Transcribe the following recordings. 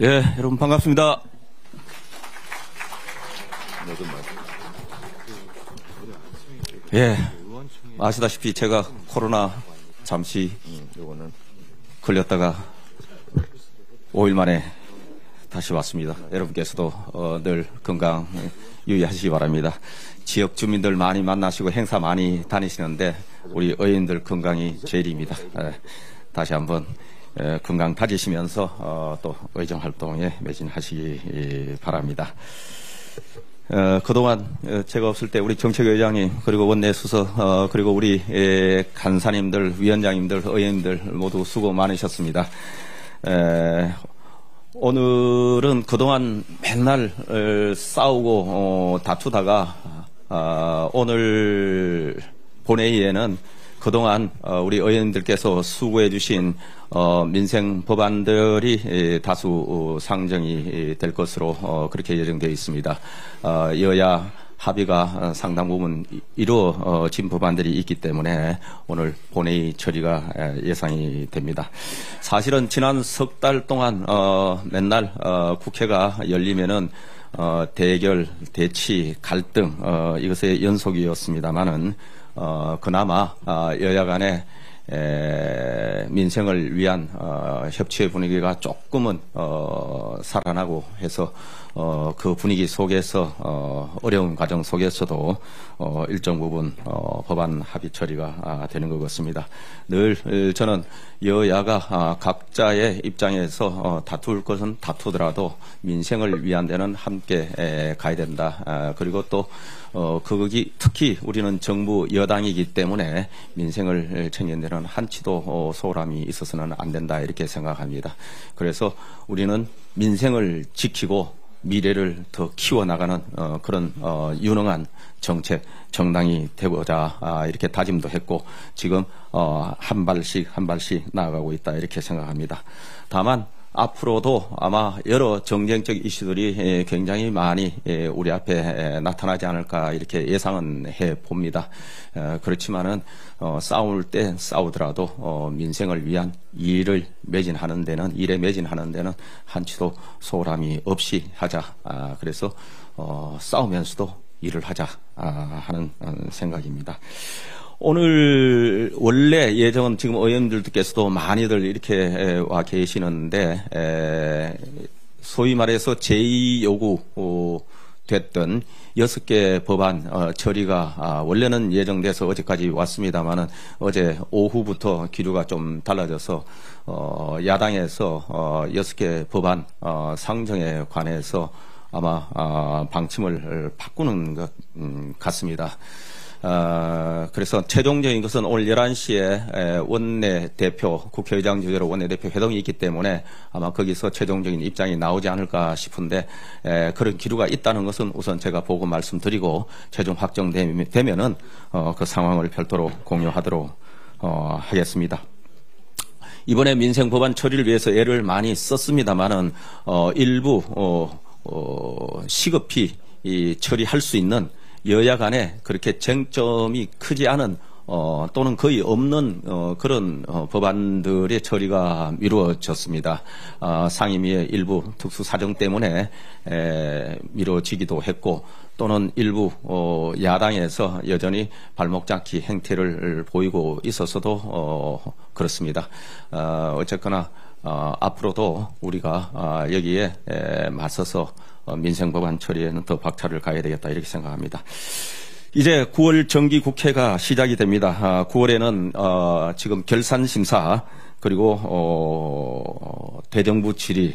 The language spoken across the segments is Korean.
예, 여러분 반갑습니다. 예, 아시다시피 제가 코로나 잠시 걸렸다가 5일 만에 다시 왔습니다. 여러분께서도 늘 건강 유의하시기 바랍니다. 지역 주민들 많이 만나시고 행사 많이 다니시는데 우리 의원들 건강이 제일입니다. 다시 한번 건강 다지시면서 또 의정 활동에 매진하시기 바랍니다. 그동안 제가 없을 때 우리 정책위원장님 그리고 원내 수석 그리고 우리 간사님들, 위원장님들, 의원님들 모두 수고 많으셨습니다. 오늘은 그동안 맨날 싸우고 다투다가 오늘 본회의에는 그동안 우리 의원님들께서 수고해 주신 민생 법안들이 다수 상정이 될 것으로 그렇게 예정되어 있습니다. 여야 합의가 상당 부분 이루어진 법안들이 있기 때문에 오늘 본회의 처리가 예상이 됩니다. 사실은 지난 석 달 동안 맨날 국회가 열리면은 대결, 대치, 갈등 이것의 연속이었습니다만은 그나마 여야 간에 민생을 위한 협치의 분위기가 조금은 살아나고 해서 그 분위기 속에서 어려운 과정 속에서도 일정 부분 법안 합의 처리가 되는 것 같습니다. 늘 저는 여야가 각자의 입장에서 다툴 것은 다투더라도 민생을 위한 데는 함께 가야 된다. 그리고 또 거기 특히 우리는 정부 여당이기 때문에 민생을 챙기는 데는 한치도 소홀함이 있어서는 안 된다 이렇게 생각합니다. 그래서 우리는 민생을 지키고 미래를 더 키워나가는 그런 유능한 정책, 정당이 되고자 이렇게 다짐도 했고 지금 한 발씩 한 발씩 나아가고 있다 이렇게 생각합니다. 다만 앞으로도 아마 여러 정쟁적 이슈들이 굉장히 많이 우리 앞에 나타나지 않을까 이렇게 예상은 해봅니다. 그렇지만은 싸울 때 싸우더라도 민생을 위한 일에 매진하는 데는 한치도 소홀함이 없이 하자. 그래서 싸우면서도 일을 하자 하는 생각입니다. 오늘 원래 예정은 지금 의원님들께서도 많이들 이렇게 와 계시는데 소위 말해서 제2 요구 됐던 6개 법안 처리가 원래는 예정돼서 어제까지 왔습니다만은 어제 오후부터 기류가 좀 달라져서 야당에서 6개 법안 상정에 관해서 아마 방침을 바꾸는 것 같습니다. 그래서 최종적인 것은 오늘 11시에 원내대표 국회의장 주재로 원내대표 회동이 있기 때문에 아마 거기서 최종적인 입장이 나오지 않을까 싶은데 그런 기류가 있다는 것은 우선 제가 보고 말씀드리고 최종 확정되면은 그 상황을 별도로 공유하도록 하겠습니다. 이번에 민생법안 처리를 위해서 애를 많이 썼습니다만은 일부 시급히 처리할 수 있는 여야 간에 그렇게 쟁점이 크지 않은 또는 거의 없는 그런 법안들의 처리가 미루어졌습니다. 상임위의 일부 특수 사정 때문에 미뤄지기도 했고 또는 일부 야당에서 여전히 발목 잡기 행태를 보이고 있어서도 그렇습니다. 어쨌거나 앞으로도 우리가 여기에 맞서서 민생법안 처리에는 더 박차를 가야 되겠다 이렇게 생각합니다. 이제 9월 정기국회가 시작이 됩니다. 9월에는 지금 결산심사 그리고 대정부 질의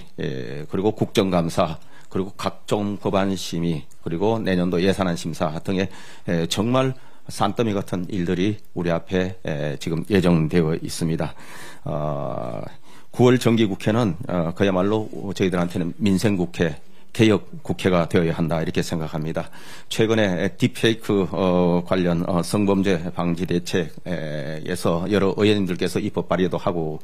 그리고 국정감사 그리고 각종 법안 심의 그리고 내년도 예산안 심사 등의 정말 산더미 같은 일들이 우리 앞에 지금 예정되어 있습니다. 9월 정기국회는 그야말로 저희들한테는 민생국회, 개혁국회가 되어야 한다 이렇게 생각합니다. 최근에 딥페이크 관련 성범죄 방지 대책에서 여러 의원님들께서 입법 발의도 하고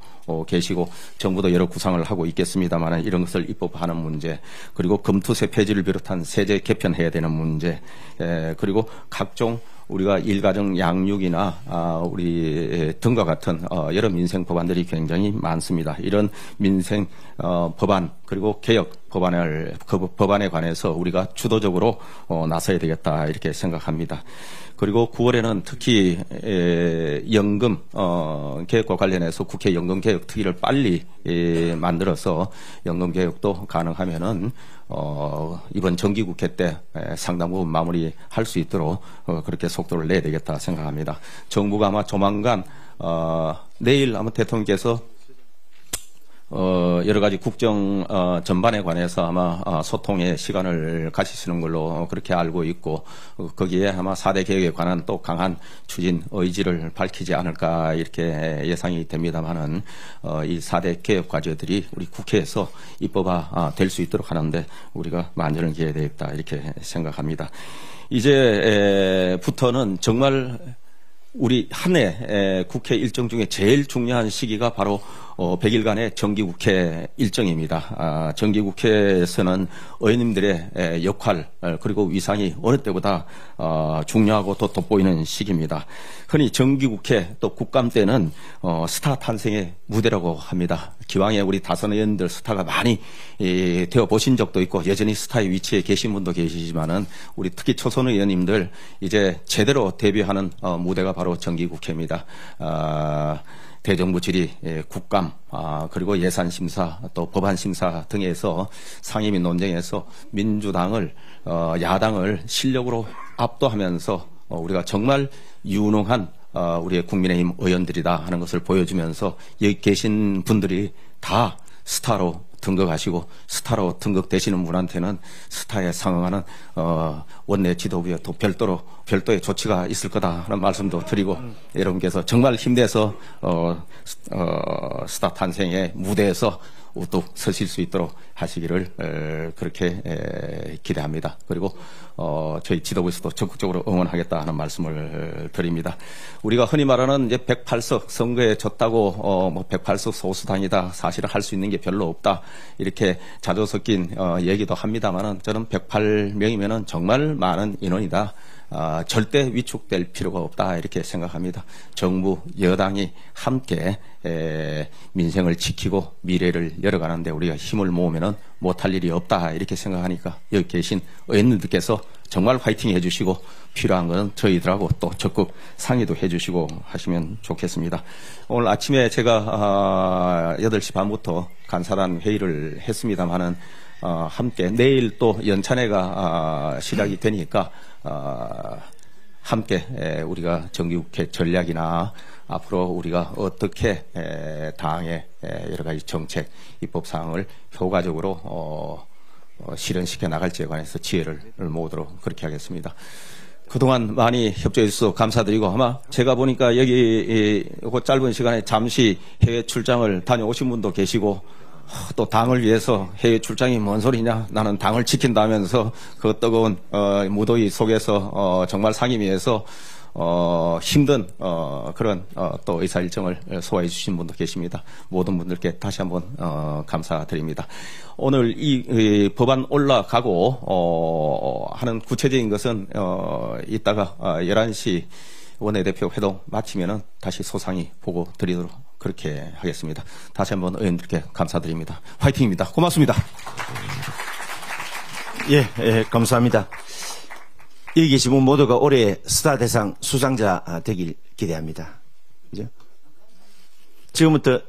계시고 정부도 여러 구상을 하고 있겠습니다만 이런 것을 입법하는 문제 그리고 금투세 폐지를 비롯한 세제 개편해야 되는 문제 그리고 각종 우리가 일가정 양육이나 우리 등과 같은 여러 민생 법안들이 굉장히 많습니다. 이런 민생 법안 그리고 개혁 법안을 그 법안에 관해서 우리가 주도적으로 나서야 되겠다 이렇게 생각합니다. 그리고 9월에는 특히 연금 개혁과 관련해서 국회 연금 개혁 특위를 빨리 만들어서 연금 개혁도 가능하면은 이번 정기국회 때 상당 부분 마무리할 수 있도록 그렇게 속도를 내야 되겠다 생각합니다. 정부가 아마 조만간 내일 아마 대통령께서 여러 가지 국정 전반에 관해서 아마 소통의 시간을 가지시는 걸로 그렇게 알고 있고 거기에 아마 4대 개혁에 관한 또 강한 추진 의지를 밝히지 않을까 이렇게 예상이 됩니다만은 이 4대 개혁 과제들이 우리 국회에서 입법화 될 수 있도록 하는데 우리가 만전을 기해야 되겠다 이렇게 생각합니다. 이제부터는 정말 우리 한 해 국회 일정 중에 제일 중요한 시기가 바로 100일간의 정기국회 일정입니다. 정기국회에서는 의원님들의 역할 그리고 위상이 어느 때보다 중요하고 더 돋보이는 시기입니다. 흔히 정기국회 또 국감 때는 스타 탄생의 무대라고 합니다. 기왕에 우리 다선 의원들 스타가 많이 되어 보신 적도 있고 여전히 스타의 위치에 계신 분도 계시지만은 우리 특히 초선 의원님들 이제 제대로 데뷔하는 무대가 바로 정기국회입니다. 대정부 질의, 국감, 그리고 예산 심사, 또 법안 심사 등에서 상임위 논쟁에서 민주당을, 야당을 실력으로 압도하면서 우리가 정말 유능한 우리의 국민의힘 의원들이다 하는 것을 보여주면서 여기 계신 분들이 다 스타로 등극하시고 스타로 등극되시는 분한테는 스타에 상응하는 원내 지도부에 또 별도의 조치가 있을 거다 하는 말씀도 드리고 여러분께서 정말 힘내서 스타 탄생의 무대에서 우뚝 서실 수 있도록 하시기를 그렇게 기대합니다. 그리고 저희 지도부에서도 적극적으로 응원하겠다 하는 말씀을 드립니다. 우리가 흔히 말하는 이제 108석 선거에 졌다고 뭐 108석 소수당이다 사실은 할 수 있는 게 별로 없다 이렇게 자조 섞인 얘기도 합니다만은 저는 108명이면은 정말 많은 인원이다. 절대 위축될 필요가 없다 이렇게 생각합니다. 정부 여당이 함께 민생을 지키고 미래를 열어가는 데 우리가 힘을 모으면은 못할 일이 없다 이렇게 생각하니까 여기 계신 의원님들께서 정말 화이팅 해주시고 필요한 것은 저희들하고 또 적극 상의도 해주시고 하시면 좋겠습니다. 오늘 아침에 제가 8시 반부터 간사단 회의를 했습니다만은 함께 내일 또 연찬회가 시작이 되니까 함께 우리가 정기국회 전략이나 앞으로 우리가 어떻게 당의 여러 가지 정책 입법 사항을 효과적으로 실현시켜 나갈지에 관해서 지혜를 모으도록 그렇게 하겠습니다. 그동안 많이 협조해 주셔서 감사드리고 아마 제가 보니까 여기 이 짧은 시간에 잠시 해외 출장을 다녀오신 분도 계시고 또 당을 위해서 해외 출장이 뭔 소리냐 나는 당을 지킨다면서 그 뜨거운 무더위 속에서 정말 상임위에서 힘든 그런 또 의사 일정을 소화해 주신 분도 계십니다. 모든 분들께 다시 한번 감사드립니다. 오늘 이 법안 올라가고 하는 구체적인 것은 이따가 11시 원내대표 회동 마치면은 다시 소상히 보고 드리도록 그렇게 하겠습니다. 다시 한번 의원들께 감사드립니다. 화이팅입니다. 고맙습니다. 예, 감사합니다. 여기 계신 분 모두가 올해 스타 대상 수상자 되길 기대합니다. 그죠? 지금부터